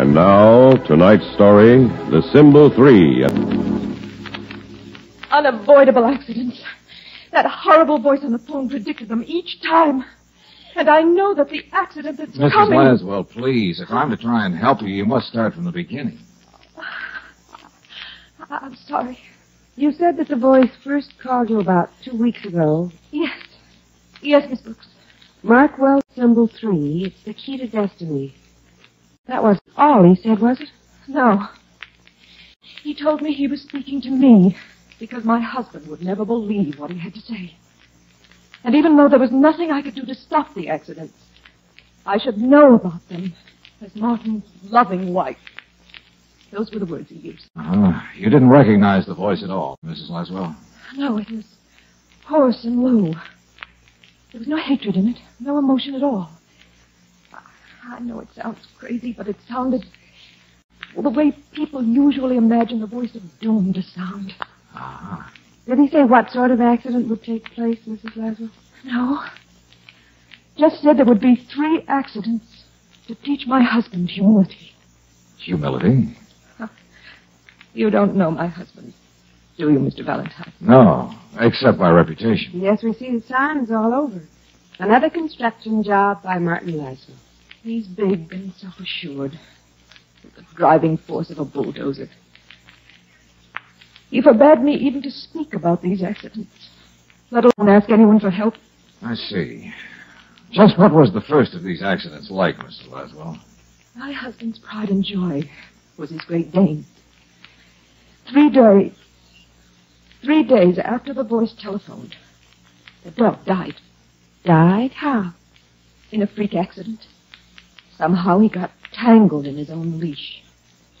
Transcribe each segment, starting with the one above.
And now, tonight's story, The Symbol Three. Unavoidable accidents. That horrible voice on the phone predicted them each time. And I know that the accident that's coming... Mrs. Laswell, please, if I'm to try and help you, you must start from the beginning. I'm sorry. You said that the voice first called you about 2 weeks ago. Yes. Yes, Miss Brooks. Mark well, Symbol Three. It's the key to destiny. That wasn't all he said, was it? No. He told me he was speaking to me because my husband would never believe what he had to say. And even though there was nothing I could do to stop the accidents, I should know about them as Martin's loving wife. Those were the words he used. You didn't recognize the voice at all, Mrs. Laswell? No, it was hoarse and low. There was no hatred in it, no emotion at all. I know it sounds crazy, but it sounded the way people usually imagine the voice of doom to sound. Uh-huh. Did he say what sort of accident would take place, Mrs. Laswell? No. Just said there would be 3 accidents to teach my husband humility. Humility? You don't know my husband, do you, Mr. Valentine? No, except by reputation. Yes, we see the signs all over. Another construction job by Martin Laswell. He's big and self-assured, with the driving force of a bulldozer. He forbade me even to speak about these accidents, let alone ask anyone for help. I see. Just what was the first of these accidents like, Mrs. Laswell? My husband's pride and joy was his Great Dane. 3 days after the voice telephoned, the dog died. Died? How? In a freak accident. Somehow he got tangled in his own leash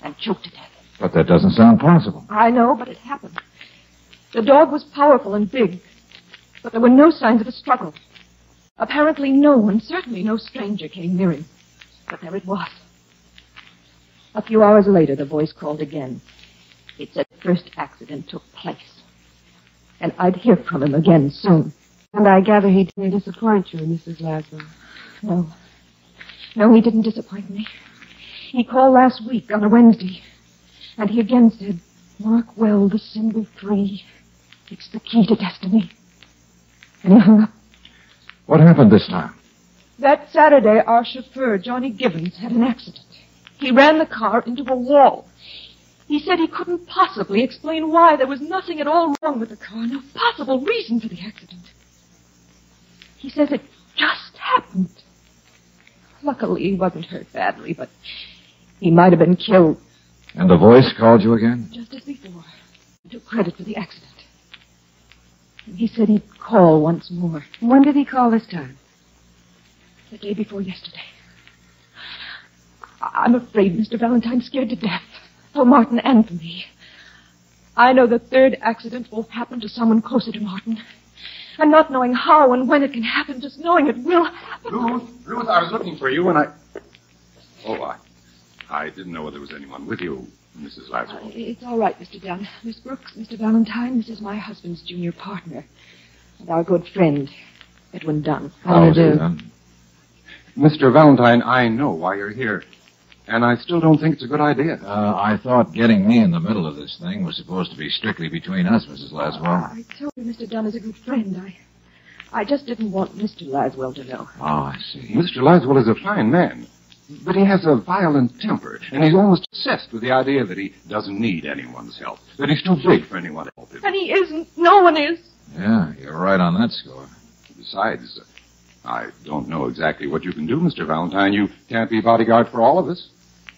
and choked to death. But that doesn't sound possible. I know, but it happened. The dog was powerful and big, but there were no signs of a struggle. Apparently no one, certainly no stranger, came near him. But there it was. A few hours later, the voice called again. It said the first accident took place. And I'd hear from him again soon. And I gather he didn't disappoint you, Mrs. Laswell. No. No, he didn't disappoint me. He called last week on a Wednesday, and he again said, "Mark well the symbol 3. It's the key to destiny." And he hung up. What happened this time? That Saturday, our chauffeur, Johnny Gibbons, had an accident. He ran the car into a wall. He said he couldn't possibly explain why. There was nothing at all wrong with the car, no possible reason for the accident. He says it just happened. Luckily, he wasn't hurt badly, but he might have been killed. And the voice called you again? Just as before. He took credit for the accident. He said he'd call once more. When did he call this time? The day before yesterday. I'm afraid Mr. Valentine's scared to death. For Martin and for me. I know the third accident will happen to someone closer to Martin. And not knowing how and when it can happen, just knowing it will happen. Ruth, I was looking for you and I... Oh, I didn't know whether there was anyone with you, Mrs. Laswell. It's all right, Mr. Dunn. Miss Brooks, Mr. Valentine, this is my husband's junior partner. And our good friend, Edwin Dunn. How do you do? Mr. Valentine, I know why you're here. And I still don't think it's a good idea. I thought getting me in the middle of this thing was supposed to be strictly between us, Mrs. Laswell. I told you Mr. Dunn is a good friend. I just didn't want Mr. Laswell to know. Oh, I see. Mr. Laswell is a fine man, but he has a violent temper, and he's almost obsessed with the idea that he doesn't need anyone's help, that he's too big for anyone to help him. And he isn't. No one is. Yeah, you're right on that score. Besides, I don't know exactly what you can do, Mr. Valentine. You can't be bodyguard for all of us.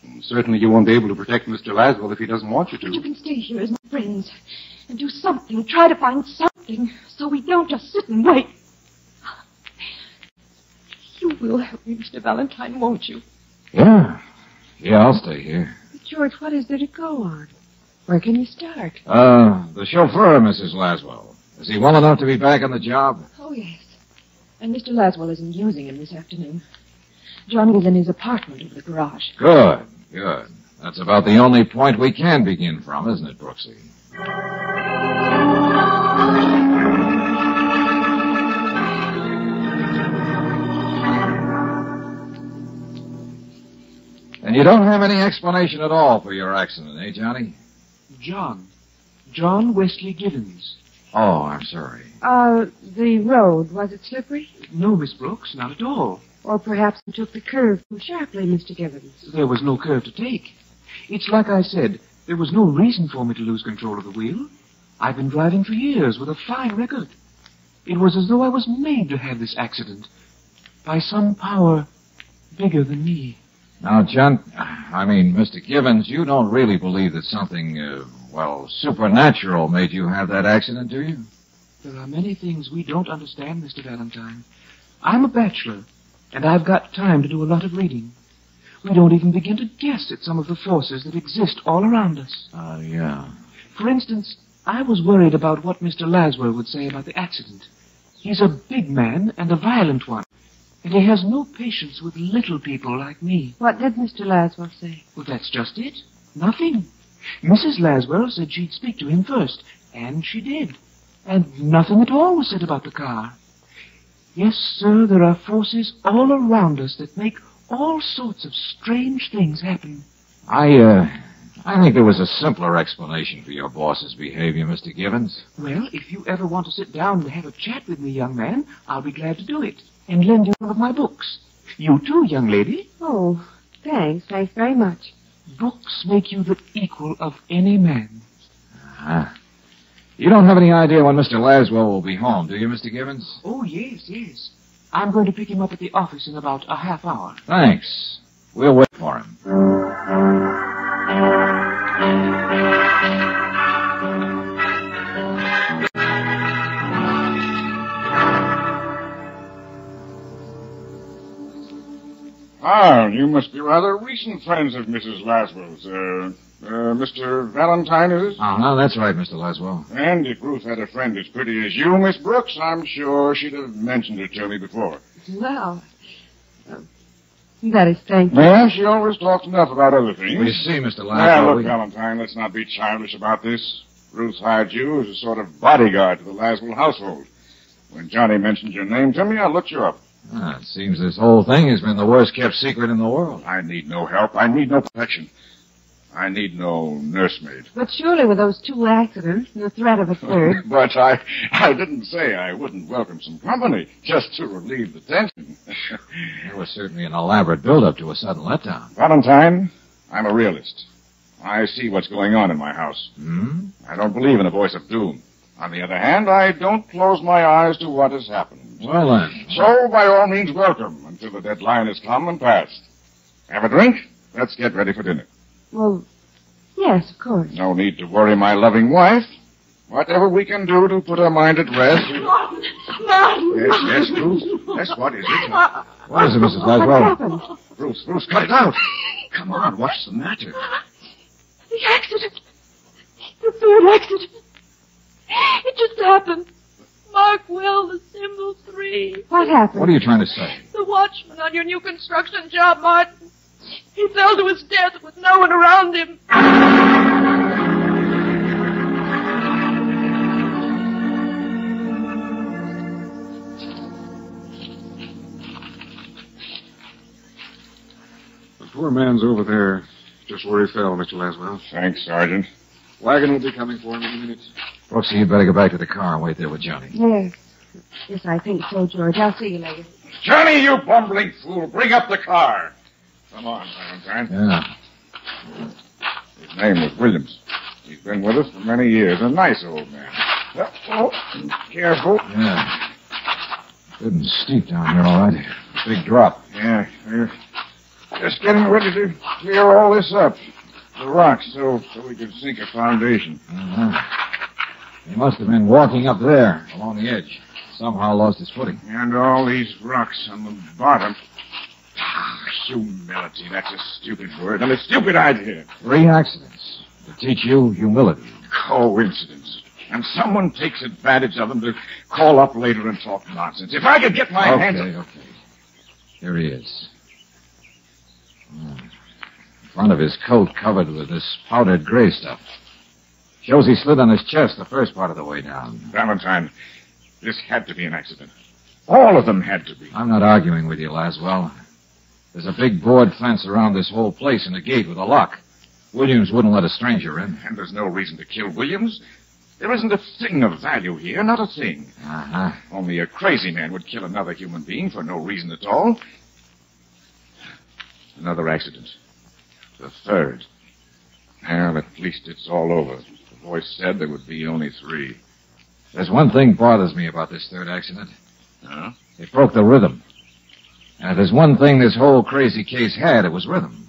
And certainly you won't be able to protect Mr. Laswell if he doesn't want you to. But you can stay here as my friends and do something, try to find something, so we don't just sit and wait. You will help me, Mr. Valentine, won't you? Yeah. Yeah, I'll stay here. But George, what is there to go on? Where can you start? The chauffeur, Mrs. Laswell. Is he well enough to be back on the job? Oh, yes. And Mr. Laswell isn't using him this afternoon. Johnny's in his apartment in the garage. Good, good. That's about the only point we can begin from, isn't it, Brooksy? And you don't have any explanation at all for your accident, eh, Johnny? John Wesley Givens. Oh, I'm sorry. The road, was it slippery? No, Miss Brooks, not at all. Or perhaps you took the curve too sharply, Mr. Gibbons. There was no curve to take. It's like I said, there was no reason for me to lose control of the wheel. I've been driving for years with a fine record. It was as though I was made to have this accident by some power bigger than me. Now, Mr. Gibbons, you don't really believe that something, supernatural made you have that accident, do you? There are many things we don't understand, Mr. Valentine. I'm a bachelor. And I've got time to do a lot of reading. We don't even begin to guess at some of the forces that exist all around us. Oh, yeah. For instance, I was worried about what Mr. Laswell would say about the accident. He's a big man and a violent one, and he has no patience with little people like me. What did Mr. Laswell say? Well, that's just it. Nothing. Mrs. Laswell said she'd speak to him first, and she did. And nothing at all was said about the car. Yes, sir, there are forces all around us that make all sorts of strange things happen. I think there was a simpler explanation for your boss's behavior, Mr. Gibbons. Well, if you ever want to sit down and have a chat with me, young man, I'll be glad to do it. And lend you one of my books. You too, young lady. Oh, thanks. Thanks very much. Books make you the equal of any man. Uh-huh. You don't have any idea when Mr. Laswell will be home, do you, Mr. Gibbons? Oh, yes. I'm going to pick him up at the office in about a half hour. Thanks. We'll wait for him. Ah, you must be rather recent friends of Mrs. Laswell's, Mr. Valentine, is it? Oh, no, that's right, Mr. Laswell. And if Ruth had a friend as pretty as you, Miss Brooks, I'm sure she'd have mentioned it to me before. Well, that is thank you. Well, she always talks enough about other things. We see, Mr. Laswell. Now, look, Valentine, let's not be childish about this. Ruth hired you as a sort of bodyguard to the Laswell household. When Johnny mentioned your name to me, I looked you up. Ah, it seems this whole thing has been the worst-kept secret in the world. I need no help. I need no protection. I need no nursemaid. But surely with those two accidents and the threat of a third... But I didn't say I wouldn't welcome some company just to relieve the tension. It was certainly an elaborate build-up to a sudden letdown. Valentine, I'm a realist. I see what's going on in my house. Hmm? I don't believe in a voice of doom. On the other hand, I don't close my eyes to what has happened. Well, then... So, by all means, welcome until the deadline has come and passed. Have a drink? Let's get ready for dinner. Well, yes, of course. No need to worry my loving wife. Whatever we can do to put her mind at rest... Martin! Yes, Bruce. Yes, what is it? What is it, Mrs. Laswell? Bruce, cut it out. Come on, what's the matter? The accident. The third accident. It just happened. Mark well, the symbol 3. What happened? What are you trying to say? The watchman on your new construction job, Martin. He fell to his death with no one around him. The poor man's over there, just where he fell, Mr. Laswell. Thanks, Sergeant. Wagon will be coming for him in a minute. Brooksy, you'd better go back to the car and wait there with Johnny. Yes. Yes, I think so, George. I'll see you later. Johnny, you bumbling fool! Bring up the car! Come on, Valentine. Yeah. His name was Williams. He's been with us for many years. A nice old man. Oh, careful. Yeah. Good and steep down here, all right. Big drop. Yeah. We're just getting ready to clear all this up. The rocks, so we could sink a foundation. Uh-huh. He must have been walking up there, along the edge. Somehow lost his footing. And all these rocks on the bottom... Humility, that's a stupid word and a stupid idea. 3 accidents to teach you humility. Coincidence. and someone takes advantage of them to call up later and talk nonsense. If I could get my hands... Okay. Here he is. The front of his coat covered with this powdered gray stuff. Shows he slid on his chest the first part of the way down. Valentine, this had to be an accident. All of them had to be. I'm not arguing with you, Laswell. There's a big board fence around this whole place and a gate with a lock. Williams wouldn't let a stranger in. And there's no reason to kill Williams. There isn't a thing of value here, not a thing. Uh-huh. Only a crazy man would kill another human being for no reason at all. Another accident. The third. Well, at least it's all over. The voice said there would be only three. There's one thing bothers me about this third accident. Huh? It broke the rhythm. And if there's one thing this whole crazy case had, it was rhythm.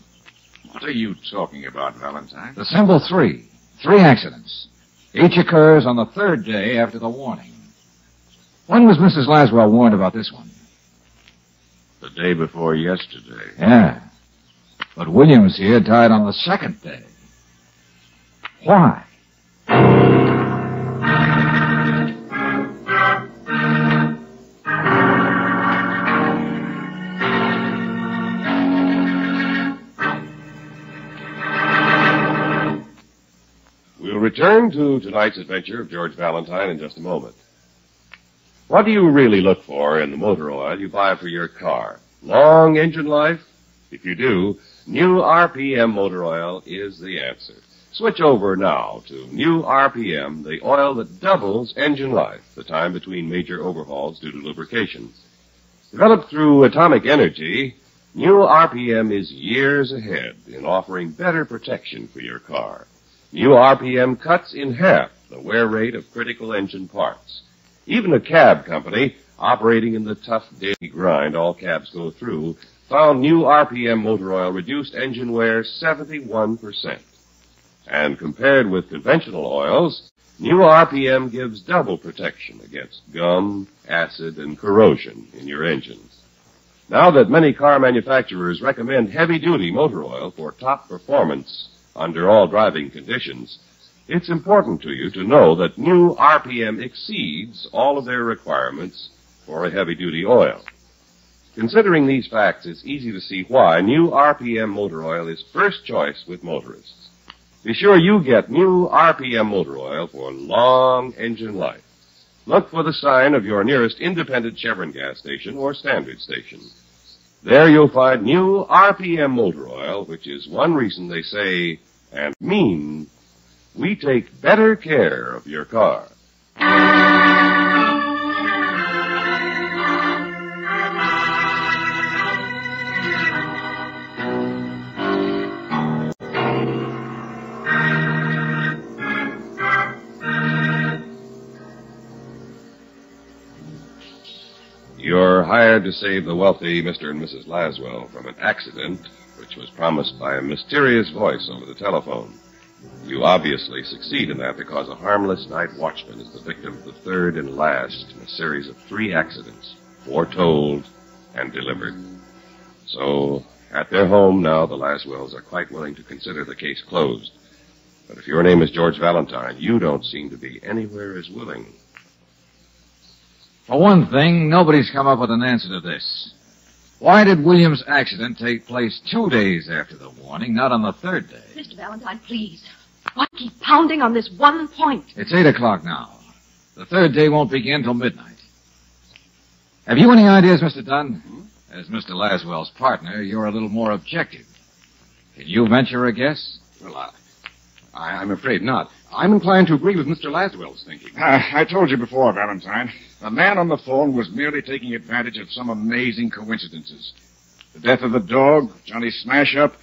What are you talking about, Valentine? The Symbol Three. Three accidents. Each occurs on the third day after the warning. When was Mrs. Laswell warned about this one? The day before yesterday. Yeah. But Williams here died on the second day. Why? We'll return to tonight's adventure of George Valentine in just a moment. What do you really look for in the motor oil you buy for your car? Long engine life? If you do, new RPM motor oil is the answer. Switch over now to new RPM, the oil that doubles engine life, the time between major overhauls due to lubrication. Developed through atomic energy, new RPM is years ahead in offering better protection for your car. New RPM cuts in half the wear rate of critical engine parts. Even a cab company operating in the tough daily grind all cabs go through found new RPM motor oil reduced engine wear 71%. And compared with conventional oils, new RPM gives double protection against gum, acid, and corrosion in your engines. Now that many car manufacturers recommend heavy-duty motor oil for top performance under all driving conditions, it's important to you to know that new RPM exceeds all of their requirements for a heavy-duty oil. Considering these facts, it's easy to see why new RPM motor oil is first choice with motorists. Be sure you get new RPM motor oil for long engine life. Look for the sign of your nearest independent Chevron gas station or standard station. There you'll find new RPM motor oil, which is one reason they say and mean we take better care of your car. You're hired to save the wealthy Mr. and Mrs. Laswell from an accident which was promised by a mysterious voice over the telephone. You obviously succeed in that because a harmless night watchman is the victim of the third and last in a series of three accidents, foretold and delivered. So, at their home now, the Laswells are quite willing to consider the case closed. But if your name is George Valentine, you don't seem to be anywhere as willing. For one thing, nobody's come up with an answer to this. Why did Williams' accident take place 2 days after the warning, not on the third day? Mr. Valentine, please. Why keep pounding on this one point? It's 8 o'clock now. The third day won't begin till midnight. Have you any ideas, Mr. Dunn? As Mr. Laswell's partner, you're a little more objective. Can you venture a guess? Well, I'm afraid not. I'm inclined to agree with Mr. Laswell's thinking. I told you before, Valentine. The man on the phone was merely taking advantage of some amazing coincidences. The death of the dog, Johnny's smash-up.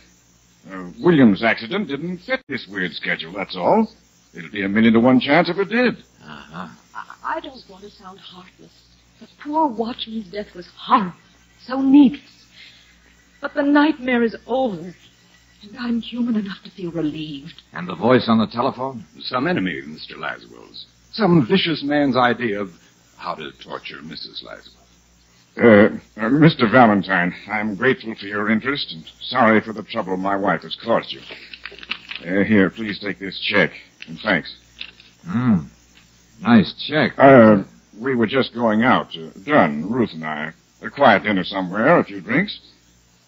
Williams' accident didn't fit this weird schedule, that's all. It'd be a 1 to 1 chance if it did. Uh-huh. I don't want to sound heartless. The poor watchman's death was horrible, so needless. But the nightmare is over. And I'm human enough to feel relieved. And the voice on the telephone? Some enemy of Mr. Laswell's. Some vicious man's idea of how to torture Mrs. Laswell. Mr. Valentine, I'm grateful for your interest and sorry for the trouble my wife has caused you. Here, please take this check. And thanks. Nice check. We were just going out. Dunn, Ruth and I. A quiet dinner somewhere, a few drinks.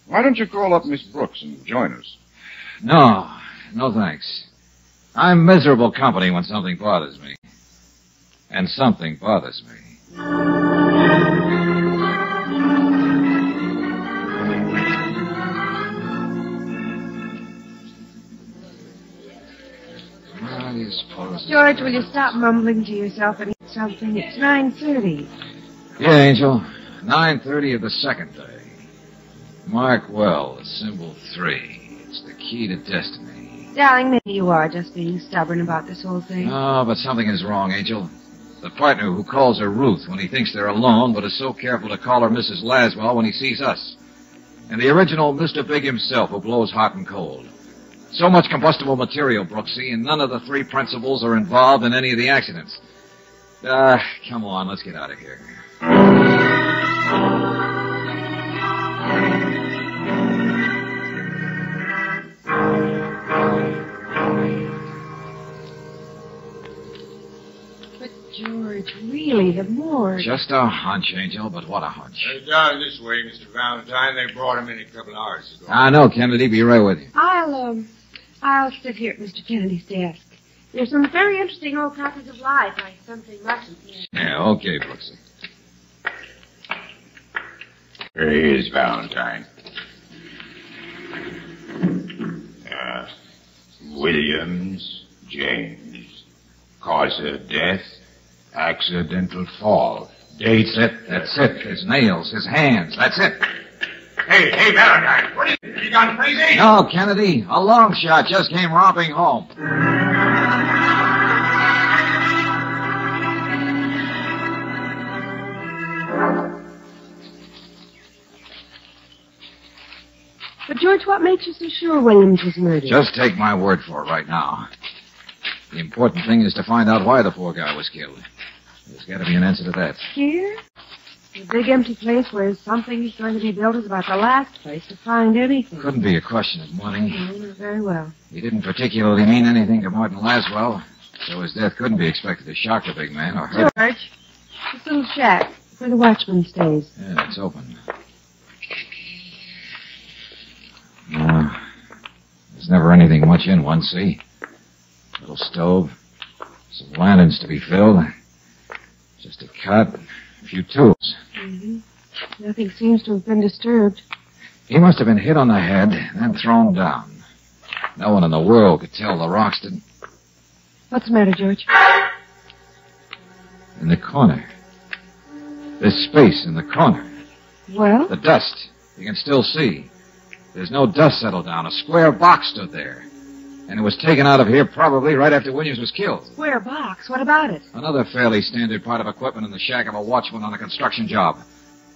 Why don't you call up Miss Brooks and join us? No thanks. I'm miserable company when something bothers me. And something bothers me. Well, you suppose... George, will you stop mumbling to yourself and eat something? It's 9:30. Yeah, Angel. 9:30 of the second day. Mark well, the symbol 3. It's the key to destiny. Darling, maybe you are just being stubborn about this whole thing. Oh, but something is wrong, Angel. The partner who calls her Ruth when he thinks they're alone, but is so careful to call her Mrs. Laswell when he sees us. And the original Mr. Big himself who blows hot and cold. So much combustible material, Brooksy, and none of the three principals are involved in any of the accidents. Come on, let's get out of here. George, really, the morgue. Just a hunch, Angel, but what a hunch. Down this way, Mr. Valentine. They brought him in a couple of hours ago. I know, Kennedy. Be right with you. I'll sit here at Mr. Kennedy's desk. There's some very interesting old copies of Life, like something Russian. Yeah, okay, Brooksy. Here he is, Valentine. Williams, James. Cause of death. Accidental fall. Dates it. That's it. His nails, his hands. That's it. Hey, Valentine. What is it? You gone crazy? No, Kennedy. A long shot just came romping home. But, George, what makes you so sure Williams was murdered? Just take my word for it right now. The important thing is to find out why the poor guy was killed. There's got to be an answer to that. Here? The big empty place where something's going to be built is about the last place to find anything. Couldn't be a question of money. Oh, very well. He didn't particularly mean anything to Martin Laswell, so his death couldn't be expected to shock the big man or hurt. George, this little shack where the watchman stays. Yeah, it's open. There's never anything much in one, see? Little stove, some lanterns to be filled, just a cot, a few tools. Mm-hmm. Nothing seems to have been disturbed. He must have been hit on the head, then thrown down. No one in the world could tell the rocks didn't... What's the matter, George? In the corner. This space in the corner. Well? The dust. You can still see. There's no dust settled down. A square box stood there. And it was taken out of here probably right after Williams was killed. Square box? What about it? Another fairly standard part of equipment in the shack of a watchman on a construction job.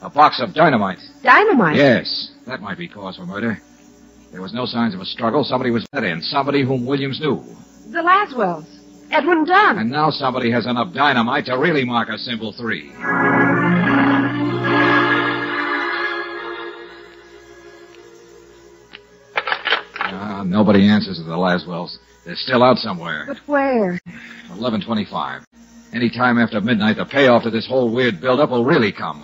A box of dynamite. Dynamite? Yes. That might be cause for murder. There was no signs of a struggle. Somebody was let in. Somebody whom Williams knew. The Laswells. Edwin Dunn. And now somebody has enough dynamite to really mark a symbol 3. Nobody answers to the Laswells. They're still out somewhere. But where? 11:25. Any time after midnight, the payoff to this whole weird buildup will really come.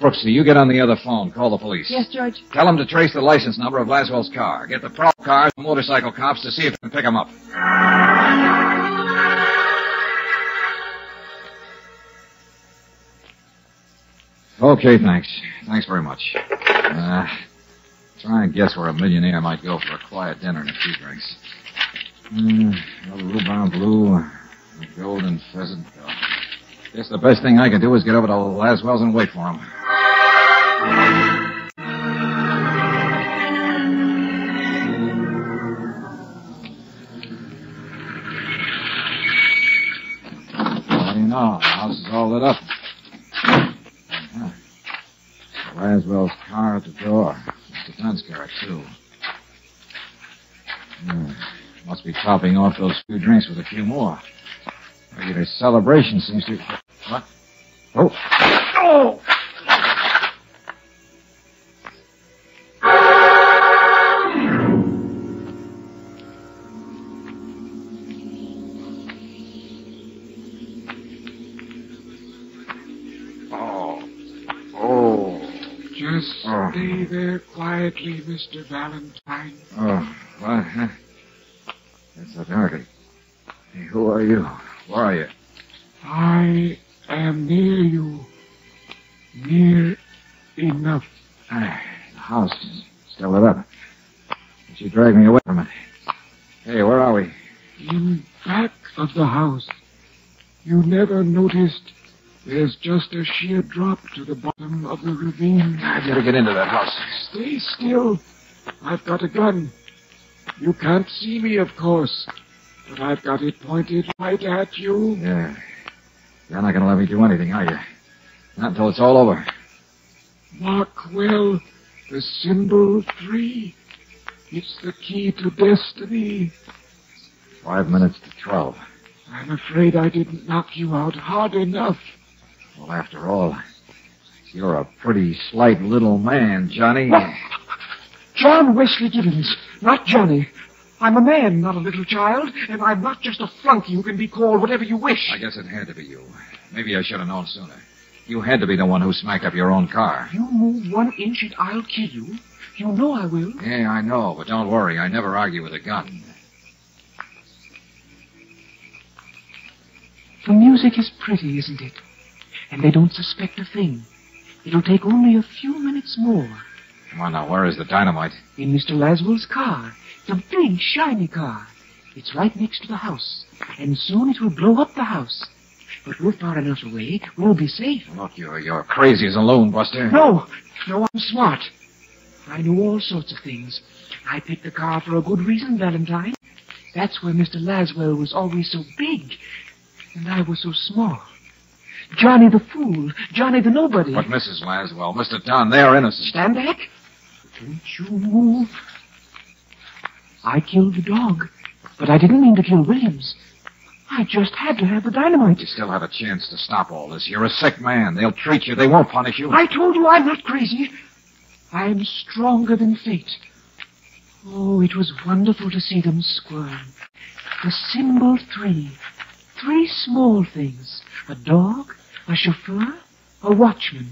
Brooksy, you get on the other phone. Call the police. Yes, George. Tell them to trace the license number of Laswell's car. Get the prop cars and motorcycle cops to see if they can pick them up. Okay, thanks. Thanks very much. Try and guess where a millionaire might go for a quiet dinner and a few drinks. Ruban Blue, a golden pheasant. Guess the best thing I can do is get over to Laswell's and wait for him. Well, you know, the house is all lit up. Laswell's car at the door. Mr. Dunn's car, too. Must be topping off those few drinks with a few more. Regular celebration seems to... What? Oh! Oh! Stay there quietly, Mr. Valentine. Oh, well, that's not hardly. Hey, who are you? Where are you? I am near you. Near enough. The house is still lit up. She dragged me away from it. Hey, where are we? In back of the house. You never noticed there's just a sheer drop to the bottom of the ravine. I've got to get into that house. Stay still. I've got a gun. You can't see me, of course, but I've got it pointed right at you. Yeah. You're not going to let me do anything, are you? Not until it's all over. Mark well the symbol 3. It's the key to destiny. 5 minutes to 12. I'm afraid I didn't knock you out hard enough. Well, after all, you're a pretty slight little man, Johnny. What? John Wesley Givens, not Johnny. I'm a man, not a little child, and I'm not just a flunky who can be called whatever you wish. I guess it had to be you. Maybe I should have known sooner. You had to be the one who smacked up your own car. You move 1 inch and I'll kill you. You know I will. Yeah, I know, but don't worry. I never argue with a gun. The music is pretty, isn't it? And they don't suspect a thing. It'll take only a few minutes more. Come on now, where is the dynamite? In Mr. Laswell's car. It's a big, shiny car. It's right next to the house. And soon it will blow up the house. But we're far enough away, we'll be safe. Look, you're crazy as a loon, Buster. No, I'm smart. I know all sorts of things. I picked the car for a good reason, Valentine. That's where Mr. Laswell was always so big. And I was so small. Johnny the fool. Johnny the nobody. But Mrs. Laswell, Mr. Dunn, they're innocent. Stand back. Don't you move. I killed the dog. But I didn't mean to kill Williams. I just had to have the dynamite. You still have a chance to stop all this. You're a sick man. They'll treat you. They won't punish you. I told you I'm not crazy. I'm stronger than fate. Oh, it was wonderful to see them squirm. The symbol 3. 3 small things. A dog, a chauffeur, a watchman.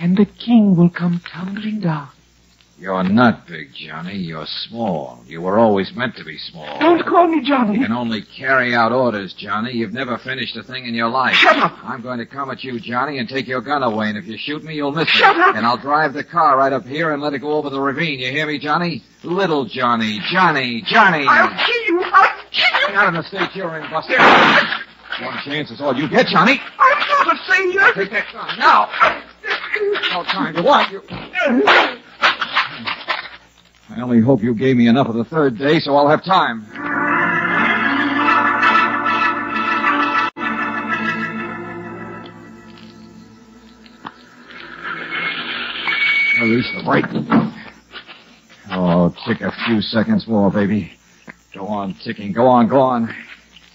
And the king will come tumbling down. You're not big, Johnny. You're small. You were always meant to be small. Don't call me Johnny. You can only carry out orders, Johnny. You've never finished a thing in your life. Shut up. I'm going to come at you, Johnny, and take your gun away. And if you shoot me, you'll miss it. Shut up. And I'll drive the car right up here and let it go over the ravine. You hear me, Johnny? Little Johnny. Johnny. Johnny. I'll kill you. I'll kill you. Not in the state you're in, Buster. One chance is all you get, Johnny. I'm not a failure. Take that gun now. No time to watch you. I only hope you gave me enough of the third day so I'll have time. Release the brake. Oh, tick a few seconds more, baby. Go on ticking. Go on, go on.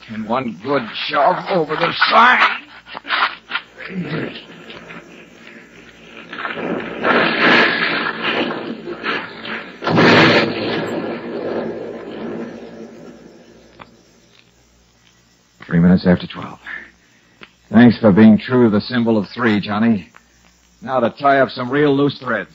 And one good shove over the side. After 12. Thanks for being true to the symbol of 3, Johnny. Now to tie up some real loose threads.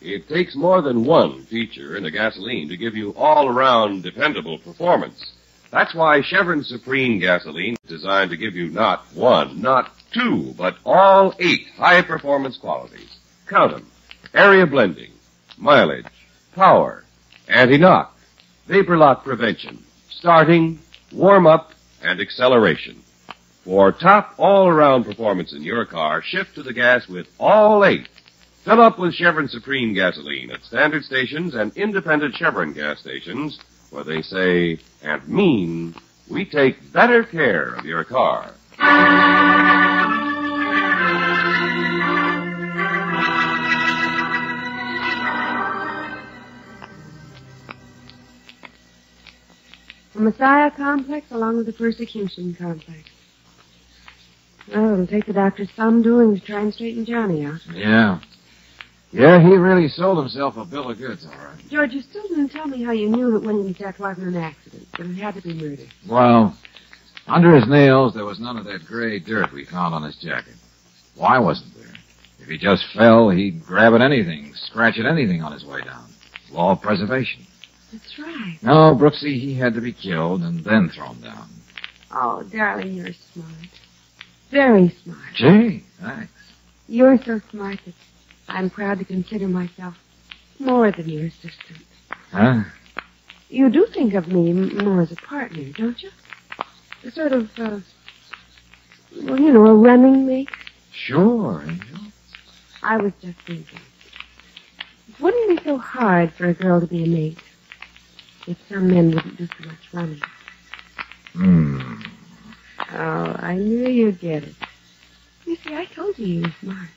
It takes more than one feature in a gasoline to give you all-around dependable performance. That's why Chevron Supreme gasoline is designed to give you not one, not two, but all 8 high-performance qualities. Count them. Area blending, mileage, power, anti-knock, vapor lock prevention, starting, warm-up, and acceleration. For top all-around performance in your car, shift to the gas with all 8. Fill up with Chevron Supreme gasoline at standard stations and independent Chevron gas stations where they say and mean we take better care of your car. The Messiah complex along with the persecution complex. Well, it'll take the doctor some doing to try and straighten Johnny out. Yeah. Yeah, he really sold himself a bill of goods, all right. George, you still didn't tell me how you knew it wasn't Jack Wagner an accident, but it had to be murder. Well, under his nails, there was none of that gray dirt we found on his jacket. Why wasn't there? If he just fell, he'd grab at anything, scratch at anything on his way down. Law of preservation. That's right. No, Brooksy, he had to be killed and then thrown down. Oh, darling, you're smart. Very smart. Gee, thanks. You're so smart that I'm proud to consider myself more than your assistant. Huh? You do think of me more as a partner, don't you? A sort of, well, you know, a running mate. Sure, Angel. I was just thinking. It wouldn't be so hard for a girl to be a mate if some men wouldn't do so much running. Hmm. Oh, I knew you'd get it. You see, I told you were smart.